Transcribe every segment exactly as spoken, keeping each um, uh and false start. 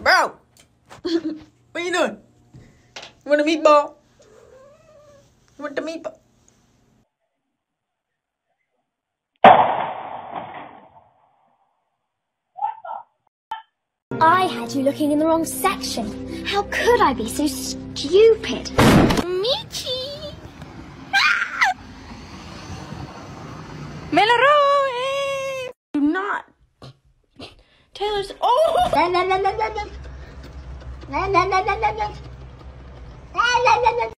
Bro! What you doing? You want a meatball? You want the meatball? I had you looking in the wrong section. How could I be so stupid? Michi! Ah! Melaroe! Do not. Taylor's. Oh! La la la la la la. La la la la la la. La la la la.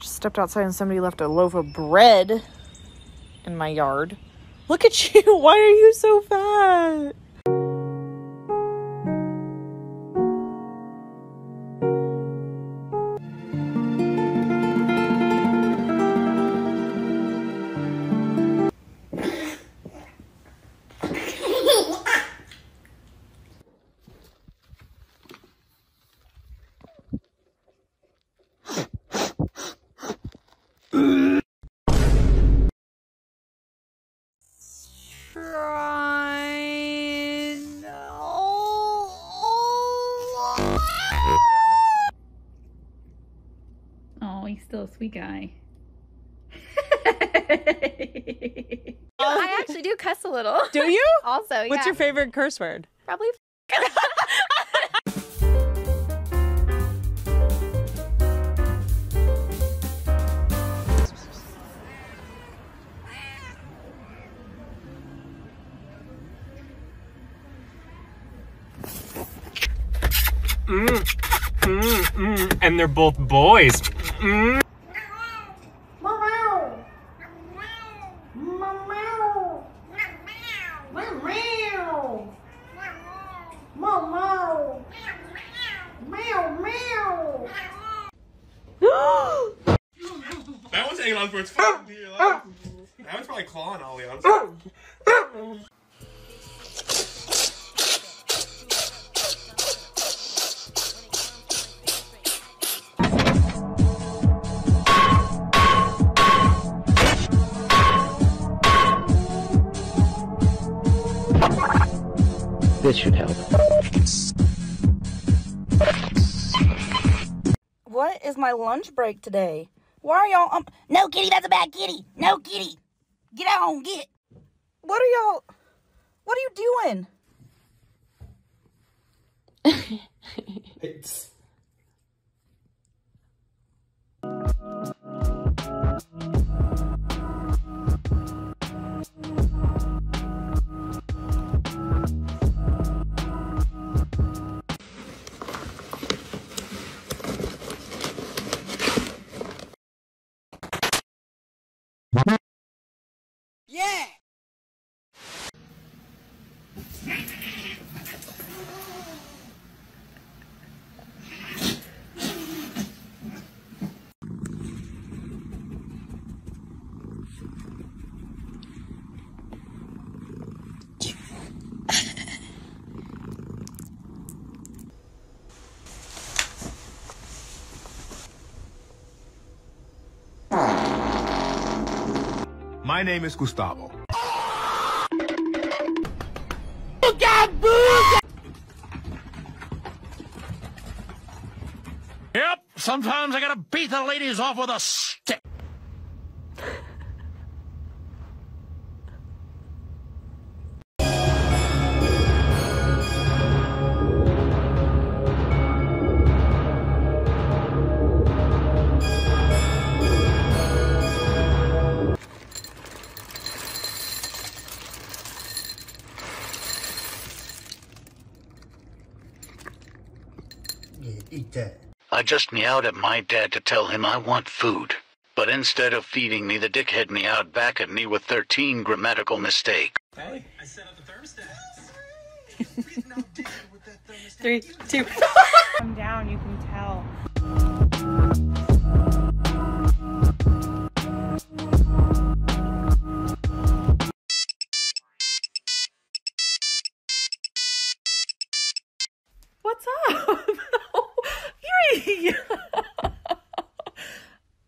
Stepped outside and somebody left a loaf of bread in my yard. Look at you. Why are you so fat? Still a sweet guy. I actually do cuss a little. Do you? Also, yeah. What's your favorite curse word? Probably. mm, mm, mm. And they're both boys. Mm. That was Elon's words. That was probably clawing all the others. This should help. What is my lunch break today? Why are y'all um no kitty, that's a bad kitty. No kitty. Get out and get. What are y'all what are you doing? It's yeah! My name is Gustavo. Yep, sometimes I gotta beat the ladies off with a stick. Eat that. I just meowed at my dad to tell him I want food. But instead of feeding me, the dickhead meowed back at me with thirteen grammatical mistakes. Hey, I set up the thermostat. Three, two. Come down, you can tell. What's up? Yeah.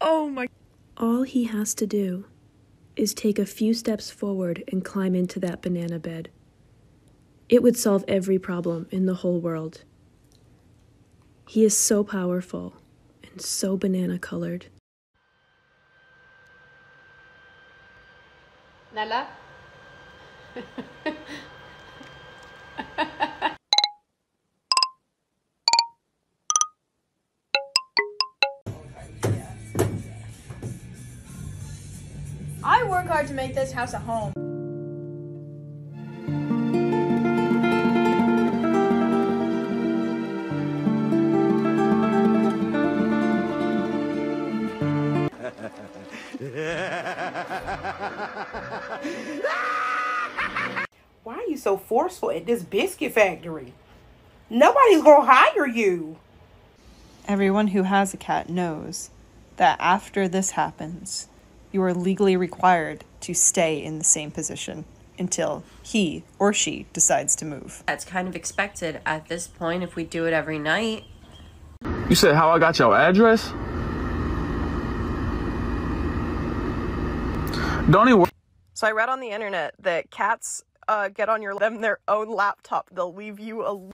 Oh my. All he has to do is take a few steps forward and climb into that banana bed. It would solve every problem in the whole world. He is so powerful and so banana-colored. Nala? I work hard to make this house a home. Why are you so forceful at this biscuit factory? Nobody's gonna hire you. Everyone who has a cat knows that after this happens, you are legally required to stay in the same position until he or she decides to move. That's kind of expected at this point if we do it every night. You said how I got your address? Don't even. So I read on the internet that cats uh, get on your them their own laptop. They'll leave you alone.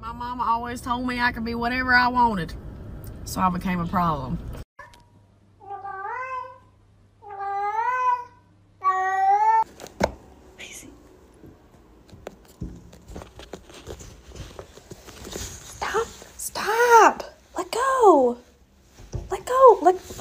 My mama always told me I could be whatever I wanted, so I became a problem. Stop! Stop! Let go! Let go! Let.